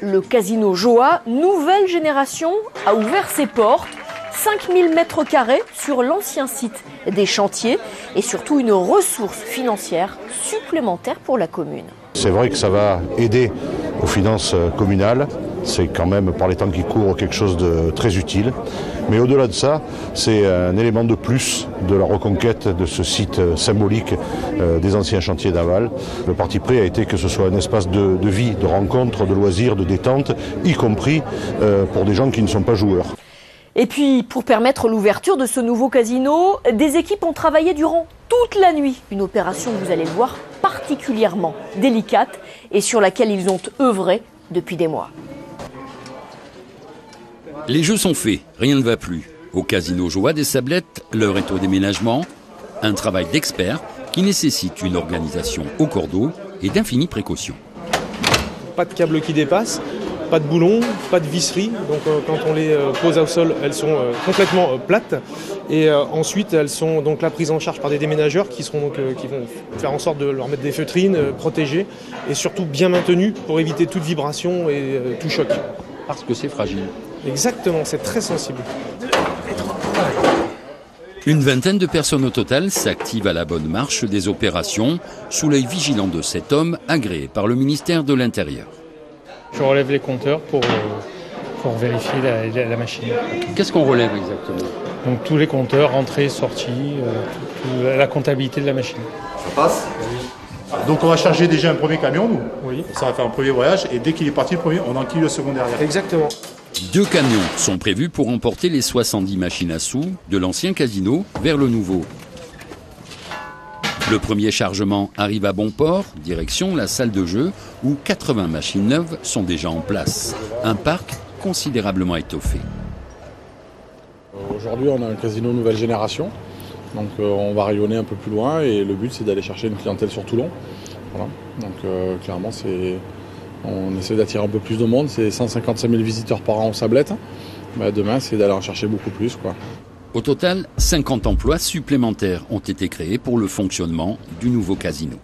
Le casino Joa, nouvelle génération, a ouvert ses portes. 5000 mètres carrés sur l'ancien site des chantiers et surtout une ressource financière supplémentaire pour la commune. C'est vrai que ça va aider aux finances communales. C'est quand même, par les temps qui courent, quelque chose de très utile. Mais au-delà de ça, c'est un élément de plus de la reconquête de ce site symbolique des anciens chantiers d'Aval. Le parti pris a été que ce soit un espace de vie, de rencontre, de loisirs, de détente, y compris pour des gens qui ne sont pas joueurs. Et puis, pour permettre l'ouverture de ce nouveau casino, des équipes ont travaillé durant toute la nuit. Une opération, vous allez le voir, particulièrement délicate et sur laquelle ils ont œuvré depuis des mois. Les jeux sont faits, rien ne va plus. Au casino Joa des Sablettes, l'heure est au déménagement. Un travail d'expert qui nécessite une organisation au cordeau et d'infinies précautions. Pas de câble qui dépasse. Pas de boulons, pas de visseries, donc quand on les pose au sol, elles sont complètement plates. Et ensuite, elles sont donc là prises en charge par des déménageurs qui vont faire en sorte de leur mettre des feutrines, protégées et surtout bien maintenues pour éviter toute vibration et tout choc. Parce que c'est fragile. Exactement, c'est très sensible. Une vingtaine de personnes au total s'activent à la bonne marche des opérations sous l'œil vigilant de cet homme agréé par le ministère de l'Intérieur. Je relève les compteurs pour vérifier la machine. Qu'est-ce qu'on relève exactement? Donc tous les compteurs, entrées, sorties, la comptabilité de la machine. Ça passe? Oui. Donc on va charger déjà un premier camion, nous? Oui. Ça va faire un premier voyage et dès qu'il est parti le premier, on enquille le second derrière. Exactement. 2 camions sont prévus pour emporter les 70 machines à sous de l'ancien casino vers le nouveau. Le premier chargement arrive à bon port, direction la salle de jeu, où 80 machines neuves sont déjà en place. Un parc considérablement étoffé. Aujourd'hui, on a un casino nouvelle génération, donc on va rayonner un peu plus loin et le but c'est d'aller chercher une clientèle sur Toulon. Voilà. Donc clairement, on essaie d'attirer un peu plus de monde, c'est 155 000 visiteurs par an aux Sablettes. Bah, demain, c'est d'aller en chercher beaucoup plus, quoi. Au total, 50 emplois supplémentaires ont été créés pour le fonctionnement du nouveau casino.